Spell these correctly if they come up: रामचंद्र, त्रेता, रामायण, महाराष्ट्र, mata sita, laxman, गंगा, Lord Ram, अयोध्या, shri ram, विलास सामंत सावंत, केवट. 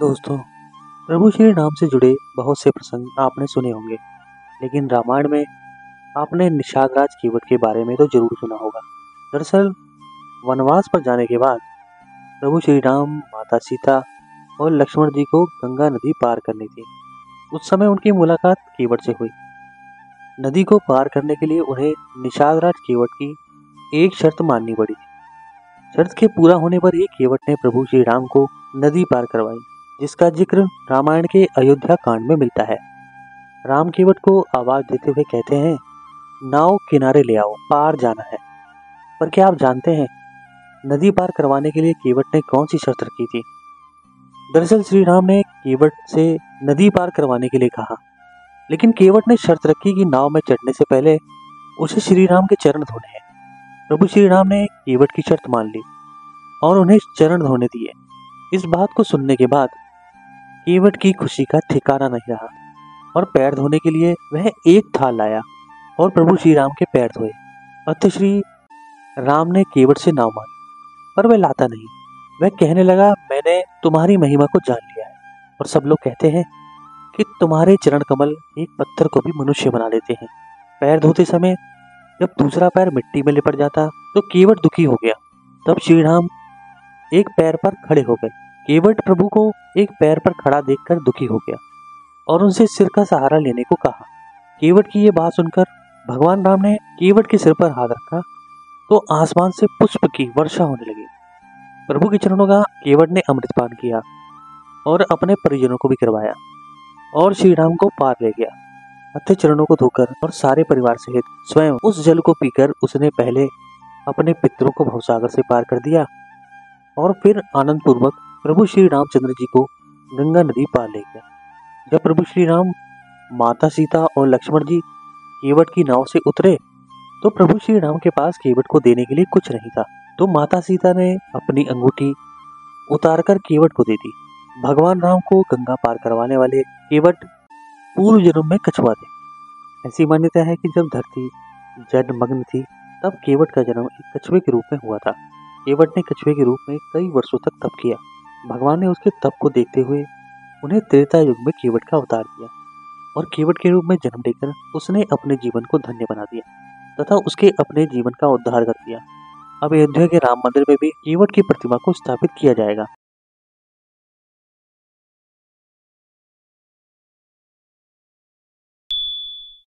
दोस्तों, प्रभु श्री राम से जुड़े बहुत से प्रसंग आपने सुने होंगे, लेकिन रामायण में आपने निशादराज केवट के बारे में तो जरूर सुना होगा। दरअसल वनवास पर जाने के बाद प्रभु श्री राम, माता सीता और लक्ष्मण जी को गंगा नदी पार करनी थी। उस समय उनकी मुलाकात केवट से हुई। नदी को पार करने के लिए उन्हें निशादराज केवट की एक शर्त माननी पड़ी। शर्त के पूरा होने पर ही केवट ने प्रभु श्री राम को नदी पार करवाई, जिसका जिक्र रामायण के अयोध्या कांड में मिलता है। राम केवट को आवाज़ देते हुए कहते हैं, नाव किनारे ले आओ, पार जाना है। पर क्या आप जानते हैं नदी पार करवाने के लिए केवट ने कौन सी शर्त रखी थी? दरअसल श्री राम ने केवट से नदी पार करवाने के लिए कहा, लेकिन केवट ने शर्त रखी कि नाव में चढ़ने से पहले उसे श्री राम के चरण धोने हैं। प्रभु श्री राम ने केवट की शर्त मान ली और उन्हें चरण धोने दिए। इस बात को सुनने के बाद केवट की खुशी का ठिकाना नहीं रहा और पैर धोने के लिए वह एक थाल लाया और प्रभु श्री राम के पैर धोए। अतः श्री राम ने केवट से नाव मांगी, पर वह लाता नहीं। वह कहने लगा, मैंने तुम्हारी महिमा को जान लिया है और सब लोग कहते हैं कि तुम्हारे चरण कमल एक पत्थर को भी मनुष्य बना देते हैं। पैर धोते समय जब दूसरा पैर मिट्टी में लिपट जाता तो केवट दुखी हो गया। तब श्री राम एक पैर पर खड़े हो गए। केवट प्रभु को एक पैर पर खड़ा देखकर दुखी हो गया और उनसे सिर का सहारा लेने को कहा। केवट की ये बात सुनकर भगवान राम ने केवट के सिर पर हाथ रखा तो आसमान से पुष्प की वर्षा होने लगी। प्रभु के चरणों का केवट ने अमृतपान किया और अपने परिजनों को भी करवाया और श्री राम को पार ले गया। अतः चरणों को धोकर और सारे परिवार सहित स्वयं उस जल को पीकर उसने पहले अपने पितरों को भवसागर से पार कर दिया और फिर आनंद पूर्वक प्रभु श्री रामचंद्र जी को गंगा नदी पार ले गया। जब प्रभु श्री राम, माता सीता और लक्ष्मण जी केवट की नाव से उतरे तो प्रभु श्री राम के पास केवट को देने के लिए कुछ नहीं था, तो माता सीता ने अपनी अंगूठी उतारकर केवट को दे दी। भगवान राम को गंगा पार करवाने वाले केवट पूर्व जन्म में कछुआ थे। ऐसी मान्यता है कि जब धरती जलमग्न थी तब केवट का जन्म एक कछुए के रूप में हुआ था। केवट ने कछुए के रूप में कई वर्षों तक तप किया। भगवान ने उसके तप को देखते हुए उन्हें त्रेता युग में केवट का अवतार दिया और केवट के रूप में जन्म लेकर उसने अपने जीवन को धन्य बना दिया तथा उसके अपने जीवन का उद्धार कर दिया। अब अयोध्या के राम मंदिर में भी केवट की प्रतिमा को स्थापित किया जाएगा।